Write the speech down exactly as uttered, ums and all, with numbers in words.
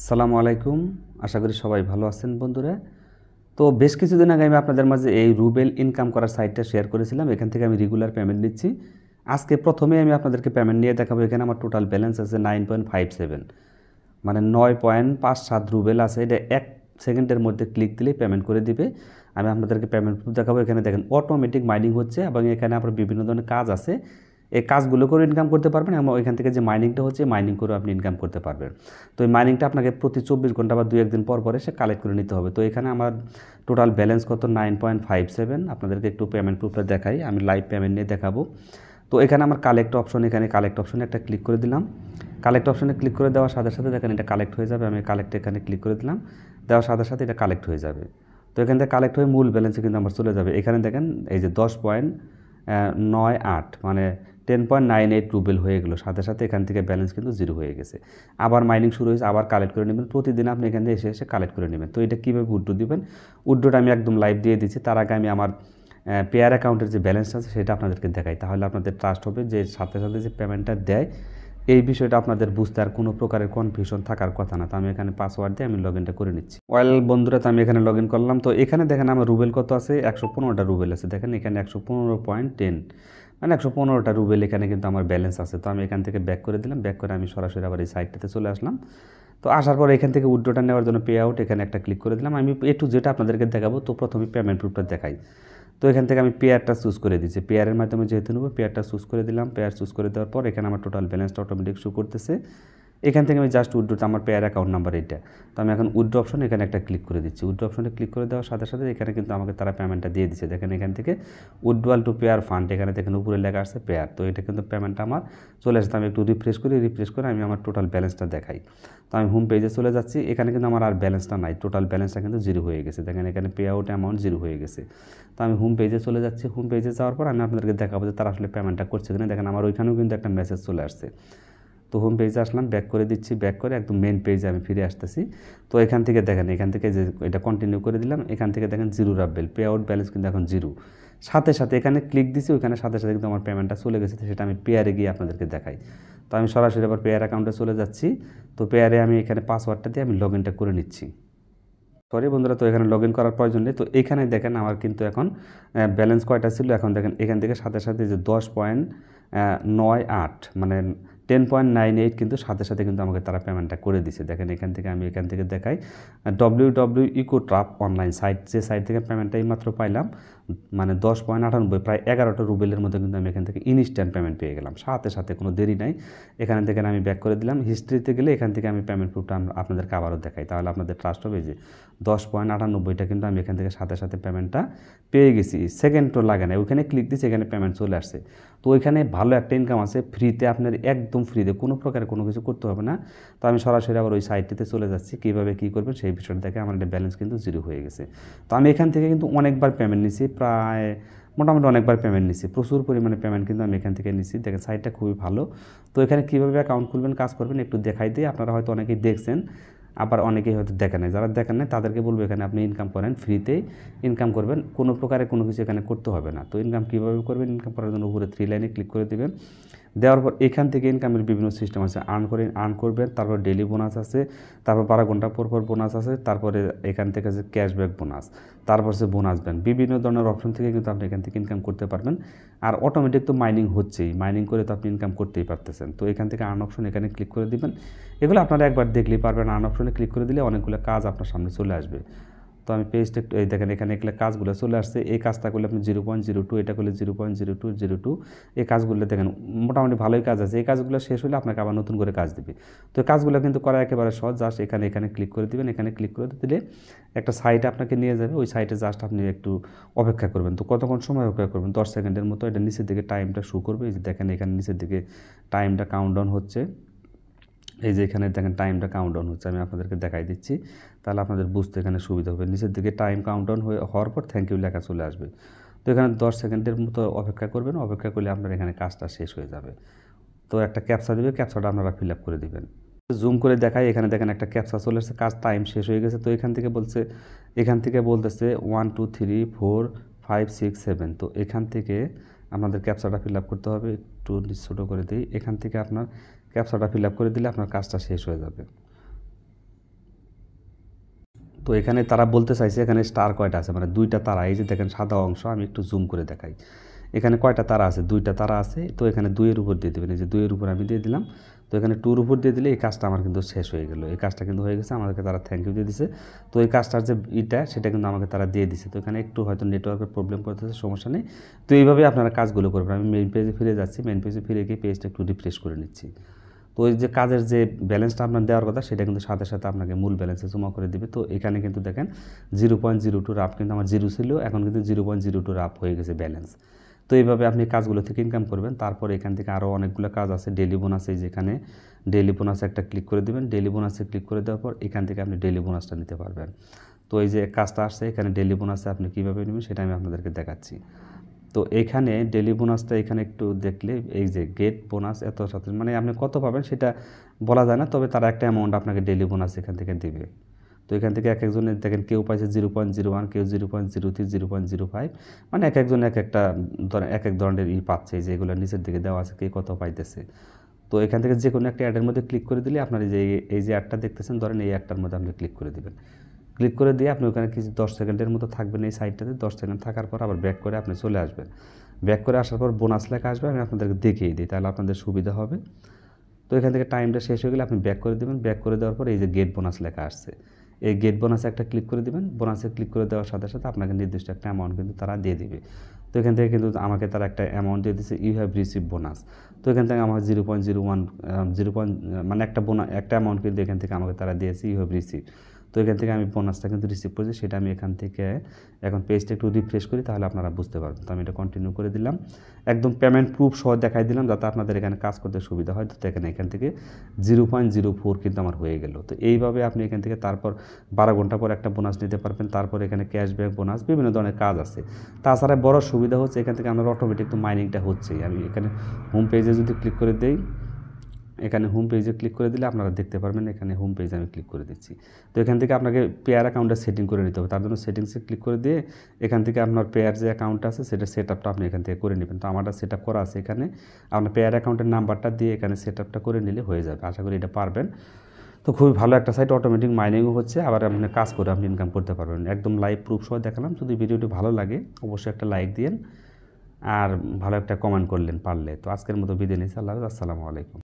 আসসালামু আলাইকুম, আশা করি সবাই ভালো আছেন বন্ধুরা। তো বেশ কিছুদিন আগে আমি আপনাদের মাঝে এই রুবেল ইনকাম করার সাইটটা শেয়ার করেছিলাম। এখান থেকে আমি রেগুলার পেমেন্ট নিচ্ছি। আজকে প্রথমে আমি আপনাদেরকে পেমেন্ট নিয়ে দেখাবো। এখানে আমার টোটাল ব্যালেন্স আছে নাইন পয়েন্ট ফাইভ সেভেন মানে নয় পয়েন্ট পাঁচ সাত রুবেল আছে। এটা এক সেকেন্ডের মধ্যে ক্লিক দিলেই পেমেন্ট করে দিবে। আমি আপনাদেরকে পেমেন্ট প্রুফ দেখাবো। এখানে দেখেন অটোমেটিক মাইনিং হচ্ছে এবং এখানে আপনার বিভিন্ন ধরনের কাজ আছে, এই কাজগুলো করে ইনকাম করতে পারবেন এবং এখান থেকে যে মাইনিংটা হচ্ছে মাইনিং করে আপনি ইনকাম করতে পারবেন। তো এই মাইনিংটা আপনাকে প্রতি চব্বিশ ঘন্টা বা দু একদিন পর পরে সে কালেক্ট করে নিতে হবে। তো এখানে আমার টোটাল ব্যালেন্স কত নাইন পয়েন্ট ফাইভ সেভেন আপনাদেরকে একটু পেমেন্ট প্রুফটা দেখাই। আমি লাইভ পেমেন্ট নিয়ে দেখাবো। তো এখানে আমার কালেক্ট অপশন, এখানে কালেক্ট অপশনে একটা ক্লিক করে দিলাম। কালেক্ট অপশনে ক্লিক করে দেওয়ার সাথে সাথে দেখেন এটা কালেক্ট হয়ে যাবে। আমি কালেক্ট এখানে ক্লিক করে দিলাম, দেওয়ার সাথে সাথে এটা কালেক্ট হয়ে যাবে। তো এখান থেকে কালেক্ট হয়ে মূল ব্যালেন্সে কিন্তু আমার চলে যাবে। এখানে দেখেন এই যে দশ পয়েন্ট নয় আট মানে ten point nine eight ruble হয়ে গেলো। সাথে সাথে এখান থেকে ব্যালেন্স কিন্তু জিরো হয়ে গেছে। আবার মাইনিং শুরু হয়েছে, আবার কালেক্ট করে নেবেন। প্রতিদিন আপনি এখান থেকে এসে এসে কালেক্ট করে নেবেন। তো এটা কীভাবে উড্রো দেবেন, উড্রোটা আমি একদম লাইভ দিয়ে দিচ্ছি। তার আগে আমি আমার পেয়ার অ্যাকাউন্টের যে ব্যালেন্সটা আছে সেটা আপনাদেরকে দেখাই, তাহলে আপনাদের ট্রাস্ট হবে যে সাথে সাথে যে পেমেন্টটা দেয় এই বিষয়টা আপনাদের বুঝতে আর কোনো প্রকারের কনফিউশন থাকার কথা না। তো আমি এখানে পাসওয়ার্ড দিয়ে আমি লগ ইনটা করে নিচ্ছি। ওয়েল বন্ধুরা, তো আমি এখানে লগ ইন করলাম। তো এখানে দেখেন আমার রুবেল কত আছে, একশো পনেরোটা রুবেল আছে। দেখেন এখানে একশো পনেরো পয়েন্ট টেন মানে একশো পনেরোটা রুবেল এখানে কিন্তু আমার ব্যালেন্স আছে। তো আমি এখান থেকে ব্যাক করে দিলাম। ব্যাক করে আমি সরাসরি আবার এই সাইটটাতে চলে আসলাম। তো আসার পর এখান থেকে উইথড্রটা নেওয়ার জন্য পে আউট এখানে একটা ক্লিক করে দিলাম। আমি একটু যেটা আপনাদেরকে দেখাবো। তো প্রথমে পেমেন্ট প্রুফটা দেখাই। তো এখান থেকে আমি পেয়ারটা চুজ করে দিচ্ছি। পেয়ারের মাধ্যমে যেহেতু নেব পেয়ারটা চুজ করে দিলাম। পেয়ার চুজ করে দেওয়ার পর এখানে আমার টোটাল ব্যালেন্সটা অটোমেটিক শো করতেছে। এখান থেকে আমি জাস্ট উইথড্রোতে আমার পেয়ার অ্যাকাউন্ট নাম্বার এইটা। তো আমি এখন উইথড্রো অপশন এখানে একটা ক্লিক করে দিচ্ছি। উইথড্রো অপশনে ক্লিক করে দেওয়ার সাথে সাথে এখানে কিন্তু আমাকে তারা পেমেন্টটা দিয়ে দিচ্ছে। দেখেন এখান থেকে উইথড্রোয়াল টু পেয়ার ফান্ড এখানে দেখেন উপরে লেখা আসছে পেয়ার। তো এটা কিন্তু পেমেন্টটা আমার চলে আসছে। আমি একটু রিফ্রেশ করি। রিফ্রেশ করে আমি আমার টোটাল ব্যালেন্সটা দেখাই। তো আমি হোম পেজে চলে যাচ্ছি। এখানে কিন্তু আমার আর ব্যালেন্সটা নাই, টোটাল ব্যালেন্সটা কিন্তু জিরো হয়ে গেছে। দেখেন এখানে পে আউট অ্যামাউন্ট জিরো হয়ে গেছে। তো আমি হোম পেজে চলে যাচ্ছি। হোম পেজে যাওয়ার পর আমি আপনাদেরকে দেখাবো যে তারা আসলে পেমেন্টটা করছে কিনা। দেখেন আমার ওইখানেও কিন্তু একটা মেসেজ চলে আসছে। তো হোম পেজে আসলাম, ব্যাক করে দিচ্ছি। ব্যাক করে একদম মেন পেজে আমি ফিরে আসতেছি। তো এখান থেকে দেখেন এখান থেকে যে এটা কন্টিনিউ করে দিলাম। এখান থেকে দেখেন জিরো রাব্বেল পে আউট ব্যালেন্স কিন্তু এখন জিরো। সাথে সাথে এখানে ক্লিক দিছি, ওইখানে সাথে সাথে কিন্তু আমার পেমেন্টটা চলে গেছে। সেটা আমি পেয়ারে গিয়ে আপনাদেরকে দেখাই। তো আমি সরাসরি আবার পেয়ার অ্যাকাউন্টে চলে যাচ্ছি। তো পেয়ারে আমি এখানে পাসওয়ার্ডটা দিয়ে আমি লগ ইনটা করে নিচ্ছি। সরি বন্ধুরা, তো এখানে লগ ইন করার প্রয়োজন নেই। তো এখানে দেখেন আমার কিন্তু এখন ব্যালেন্স কয়টা ছিল, এখন দেখেন এখান থেকে সাথে সাথে যে দশ পয়েন্ট নয় আট মানে টেন পয়েন্ট নাইন এইট কিন্তু সাথে সাথে কিন্তু আমাকে তারা পেমেন্টটা করে দিছে। দেখেন এখান থেকে আমি এখান থেকে দেখাই W W eco trap online site, যে সাইট থেকে পেমেন্টটা এইমাত্র পাইলাম মানে দশ পয়েন্ট আটানব্বই প্রায় এগারোটা রুবেলের মতো কিন্তু আমি এখান থেকে ইনস্ট্যান্ট পেমেন্ট পেয়ে গেলাম সাথে সাথে, কোনো দেরি নাই। এখান থেকে আমি ব্যাক করে দিলাম। হিস্ট্রিতে গেলে এখান থেকে আমি পেমেন্ট প্রুফটা আপনাদেরকে আবারও দেখাই, তাহলে আপনাদের ট্রাস্ট হবে যে দশ পয়েন্ট আটানব্বইটা কিন্তু আমি এখান থেকে সাথে সাথে পেমেন্টটা পেয়ে গেছি। সেকেন্ডও লাগে না, ওইখানে ক্লিক দিয়েছি এখানে পেমেন্ট চলে আসছে। তো ওইখানে ভালো একটা ইনকাম আছে ফ্রিতে, আপনার একদম ফ্রিতে, কোনো প্রকার কোনো কিছু করতে হবে না। তো আমি সরাসরি আবার ওই সাইটটিতে চলে যাচ্ছি। কীভাবে কী করবেন সেই বিষয়টা দেখে আমার একটা ব্যালেন্স কিন্তু জিরো হয়ে গেছে। তো আমি এখান থেকে কিন্তু অনেকবার পেমেন্ট নিয়েছি, প্রায় মোটামুটি অনেকবার পেমেন্ট নিচ্ছি, প্রচুর পরিমাণে পেমেন্ট কিন্তু আমি এখান থেকে নিচ্ছি। দেখেন সাইটটা খুবই ভালো। তো এখানে কীভাবে অ্যাকাউন্ট খুলবেন, কাজ করবেন একটু দেখাই দিই। আপনারা হয়তো অনেকেই দেখছেন, আবার অনেকেই হয়তো দেখেন নাই। যারা দেখেন নাই তাদেরকে বলবো এখানে আপনি ইনকাম করেন, ফ্রিতেই ইনকাম করবেন, কোনো প্রকারে কোনো কিছু এখানে করতে হবে না। তো ইনকাম কীভাবে করবেন, ইনকাম করার জন্য উপরে থ্রি লাইনে ক্লিক করে দেবেন। দেওয়ার পর এখান থেকে ইনকামের বিভিন্ন সিস্টেম আছে, আর্ন করে আর্ন করবেন, তারপর ডেলি বোনাস আছে, তারপর বারো ঘন্টা পর পর বোনাস আছে, তারপরে এখান থেকে আছে ক্যাশব্যাক বোনাস, তারপর সে বোনাস ব্যান, বিভিন্ন ধরনের অপশন থেকে কিন্তু আপনি এখান থেকে ইনকাম করতে পারবেন। আর অটোমেটিক তো মাইনিং হচ্ছেই, মাইনিং করে তো আপনি ইনকাম করতেই পারতেছেন। তো এখান থেকে আর্ন অপশন এখানে ক্লিক করে দেবেন। এগুলো আপনারা একবার দেখলেই পারবেন। আর্ন অপশনে ক্লিক করে দিলে অনেকগুলো কাজ আপনার সামনে চলে আসবে। তো আমি পেজটা এই দেখেন এখানে এগুলো কাজগুলো চলে আসছে। এই কাজটা করলে আপনি জিরো পয়েন্ট জিরো টু এটা করলে zero point zero two zero two এই কাজগুলো দেখেন মোটামুটি ভালোই কাজ আছে। এই কাজগুলো শেষ হলে আপনাকে আবার নতুন করে কাজ দেবে। তো এই কাজগুলো কিন্তু করা একেবারে সহজ। জাস্ট এখানে এখানে ক্লিক করে দেবেন। এখানে ক্লিক করে দিলে একটা সাইট আপনাকে নিয়ে যাবে। ওই সাইটে জাস্ট আপনি একটু অপেক্ষা করবেন। তো কতক্ষণ সময় অপেক্ষা করবেন, দশ সেকেন্ডের মতো। এটা নিচের দিকে টাইমটা শো করবে। এই যে দেখেন এখানে নিচের দিকে টাইমটা কাউন্টডাউন হচ্ছে। এই যে এখানে দেখেন টাইমটা কাউন্টডাউন হচ্ছে, আমি আপনাদেরকে দেখাই দিচ্ছি, তাহলে আপনাদের বুঝতে এখানে সুবিধা হবে। নিচের দিকে টাইম কাউন্টডাউন হয়ে হওয়ার পর থ্যাংক ইউ লেখা চলে আসবে। তো এখানে দশ সেকেন্ডের মতো অপেক্ষা করবেন। অপেক্ষা করলে আপনার এখানে কাজটা শেষ হয়ে যাবে। তো একটা ক্যাপচা দেবে, ক্যাপচাটা আপনারা ফিল আপ করে দেবেন। জুম করে দেখাই, এখানে দেখেন একটা ক্যাপচা চলে আসছে, কাজ টাইম শেষ হয়ে গেছে। তো এখান থেকে বলছে এখান থেকে বলতেছে one two three four five six seven. তো এখান থেকে আপনাদের ক্যাপচাটা ফিল আপ করতে হবে। একটু ছোটো করে দিই। এখান থেকে আপনার ক্যাপচাটা ফিল আপ করে দিলে আপনার কাজটা শেষ হয়ে যাবে। তো এখানে তারা বলতে চাইছে এখানে স্টার কয়টা আছে, মানে দুইটা তারা। এই যে দেখেন সাদা অংশ, আমি একটু জুম করে দেখাই, এখানে কয়টা তারা আছে, দুইটা তারা আছে। তো এখানে দুইয়ের উপর দিয়ে দেবেন, এই যে দুইয়ের উপর আমি দিয়ে দিলাম। তো এখানে টুর উপর দিয়ে দিলে এই কাজটা আমার কিন্তু শেষ হয়ে গেল, এই কাজটা কিন্তু হয়ে গেছে, আমাদেরকে তারা থ্যাংক ইউ দিয়ে দিছে। তো এই কাজটার যে ইটা সেটা কিন্তু আমাকে তারা দিয়ে দিছে। তো এখানে একটু হয়তো নেটওয়ার্কের প্রবলেম করতেছে, সমস্যা নেই। তো এইভাবে আপনারা কাজগুলো করবেন। আমি মেইন পেজে ফিরে যাচ্ছি, মেইন পেজে ফিরে গিয়ে পেজটা একটু রিফ্রেশ করে নিচ্ছি। তো ওই যে কাজের যে ব্যালেন্সটা আপনার দেওয়ার কথা সেটা কিন্তু সাথে সাথে আপনাকে মূল ব্যালেন্সে জমা করে দেবে। তো এখানে কিন্তু দেখেন জিরো পয়েন্ট জিরো টু রাপ, কিন্তু আমার জিরো ছিল, এখন কিন্তু জিরো পয়েন্ট জিরো টু রাপ হয়ে গেছে ব্যালেন্স। তো এইভাবে আপনি কাজগুলো থেকে ইনকাম করবেন। তারপর এখান থেকে আরও অনেকগুলো কাজ আছে, ডেলি বোনাসে, যেখানে ডেলি বোনাসে একটা ক্লিক করে দেবেন। ডেলি বোনাসে ক্লিক করে দেওয়ার পর এখান থেকে আপনি ডেলি বোনাসটা নিতে পারবেন। তো এই যে কাজটা আসছে, এখানে ডেলি বোনাসে আপনি কীভাবে নেবেন সেটা আমি আপনাদেরকে দেখাচ্ছি। তো এখানে ডেলি বোনাসটা এখানে একটু দেখলে এই যে গেট বোনাস এত সাথে, মানে আপনি কত পাবেন সেটা বলা যায় না, তবে তারা একটা অ্যামাউন্ট আপনাকে ডেলি বোনাস এখান থেকে দেবে। তো এখান থেকে এক একজনের দেখেন কেউ পাইছে জিরো পয়েন্ট জিরো ওয়ান, কেউ zero point zero three, zero point zero five, মানে এক একজন এক একটা এক এক ধরনের ই পাচ্ছে, যেগুলো নিচের দিকে দেওয়া আছে কে কত পাইতেছে। তো এখান থেকে যে কোনো একটা অ্যাডের মধ্যে ক্লিক করে দিলে আপনার যে এই যে অ্যাডটা দেখতেছেন, ধরেন এই অ্যাডটার মধ্যে আপনি ক্লিক করে দেবেন। ক্লিক করে দিয়ে আপনি ওখানে কিছু দশ সেকেন্ডের মতো থাকবেন এই সাইটটাতে। দশ সেকেন্ড থাকার পর আবার ব্যাক করে আপনি চলে আসবেন। ব্যাক করে আসার পর বোনাস লেখা আসবে, আমি আপনাদেরকে দেখিয়ে দিই, তাহলে আপনাদের সুবিধা হবে। তো এখান থেকে টাইমটা শেষ হয়ে গেলে আপনি ব্যাক করে দেবেন। ব্যাক করে দেওয়ার পর এই যে গেট বোনাস লেখা আসছে, এই গেট বোনাসে একটা ক্লিক করে দেবেন। বোনাসে ক্লিক করে দেওয়ার সাথে সাথে আপনাকে নির্দিষ্ট একটা অ্যামাউন্ট কিন্তু তারা দিয়ে দেবে। তো এখান থেকে কিন্তু আমাকে তারা একটা অ্যামাউন্ট দিয়ে দিচ্ছে, ইউ হ্যাভ রিসিভ বোনাস। তো এখান থেকে আমার zero point zero one zero point মানে একটা বোনাস একটা অ্যামাউন্ট কিন্তু এখান থেকে আমাকে তারা দিয়েছে, ইউ হ্যাভ রিসিভ। তো এখান থেকে আমি বোনাসটা কিন্তু রিসিভ করেছি, সেটা আমি এখান থেকে এখন পেজটা একটু রিফ্রেশ করি, তাহলে আপনারা বুঝতে পারবেন। তো আমি এটা কন্টিনিউ করে দিলাম, একদম পেমেন্ট প্রুফ সহ দেখাই দিলাম যাতে আপনাদের এখানে কাজ করতে সুবিধা হয়। তো দেখেন এখান থেকে জিরো পয়েন্ট জিরো ফোর কিন্তু আমার হয়ে গেল। তো এইভাবে আপনি এখান থেকে তারপর বারো ঘন্টা পর একটা বোনাস নিতে পারবেন। তারপর এখানে ক্যাশব্যাক বোনাস, বিভিন্ন ধরনের কাজ আছে। তাছাড়া বড় সুবিধা হচ্ছে এখান থেকে আমার অটোমেটিক তো মাইনিংটা হচ্ছেই। আমি এখানে হোম পেজে যদি ক্লিক করে দিই, এখানে হোম পেজে ক্লিক করে দিলে আপনারা দেখতে পারবেন। এখানে হোম পেজে আমি ক্লিক করে দিচ্ছি। তো এখান থেকে আপনাকে পেয়ার অ্যাকাউন্টটা সেটিং করে নিতে হবে, তার জন্য সেটিংসে ক্লিক করে দিয়ে এখান থেকে আপনার পেয়ার যে অ্যাকাউন্ট আছে সেটা সেট আপটা আপনি এখান থেকে করে নেবেন। তো আমারটা সেট আপ করা আছে, এখানে আপনার পেয়ার অ্যাকাউন্টের নাম্বারটা দিয়ে এখানে সেট আপটা করে নিলে হয়ে যাবে। আশা করি এটা পারবেন। তো খুবই ভালো একটা সাইট, অটোমেটিক মাইনিংও হচ্ছে, আবার আপনি কাজ করে আপনি ইনকাম করতে পারবেন। একদম লাইভ প্রুফ সহ দেখালাম। যদি ভিডিওটি ভালো লাগে অবশ্যই একটা লাইক দিন, আর ভালো একটা কমেন্ট করলেন পারলে। তো আজকের মতো বিদায় নিচ্ছি, আল্লাহ হাফেজ, আসসালামু আলাইকুম।